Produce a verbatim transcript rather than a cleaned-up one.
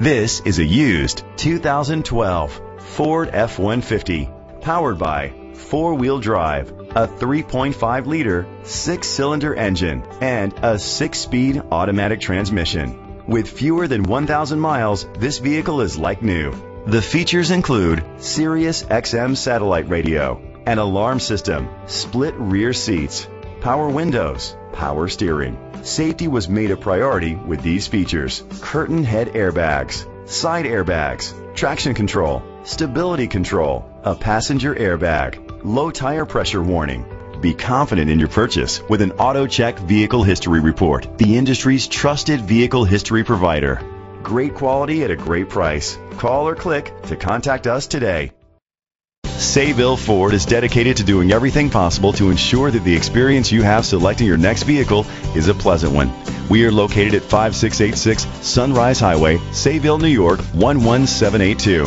This is a used two thousand twelve Ford F one fifty, powered by four-wheel drive, a three point five liter six-cylinder engine, and a six-speed automatic transmission. With fewer than one thousand miles, this vehicle is like new. The features include Sirius X M satellite radio, an alarm system, split rear seats, power windows, power steering. Safety was made a priority with these features: curtain head airbags, side airbags, traction control, stability control, a passenger airbag, low tire pressure warning. Be confident in your purchase with an AutoCheck Vehicle History Report, the industry's trusted vehicle history provider. Great quality at a great price. Call or click to contact us today. Sayville Ford is dedicated to doing everything possible to ensure that the experience you have selecting your next vehicle is a pleasant one. We are located at five six eight six Sunrise Highway, Sayville, New York one one seven eight two.